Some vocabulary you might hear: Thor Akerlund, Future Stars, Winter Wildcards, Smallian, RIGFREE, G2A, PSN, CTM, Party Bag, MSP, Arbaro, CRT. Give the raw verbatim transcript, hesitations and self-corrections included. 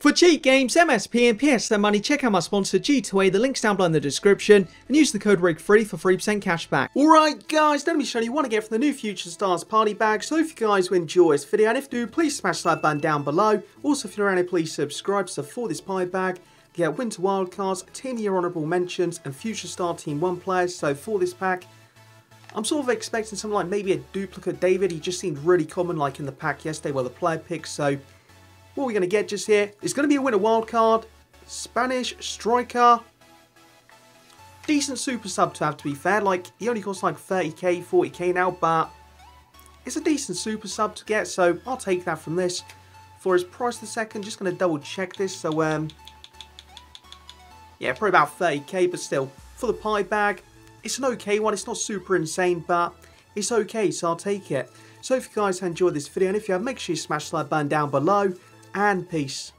For cheap games, M S P and P S N money, check out my sponsor G two A, the link's down below in the description, and use the code RIGFREE for three percent cashback. Alright guys, let me show you what I get from the new Future Stars party bag, so if you guys will enjoy this video, and if you do, please smash that button down below. Also, if you're around here, please subscribe, so for this party bag, you get Winter Wildcards, Team of Your Honourable Mentions, and Future Star Team one players, so for this pack, I'm sort of expecting something like maybe a duplicate David. He just seemed really common like in the pack yesterday where the player picks, so what we're going to get just here is going to be a winner wildcard, Spanish striker, decent super sub to have, to be fair. Like, he only costs like thirty K, forty K now, but it's a decent super sub to get, so I'll take that from this. For his price the second, just going to double check this, so um, yeah, probably about thirty K, but still, for the pie bag, it's an okay one. It's not super insane, but it's okay, so I'll take it. So if you guys enjoyed this video, and if you have, make sure you smash the like button down below. And peace.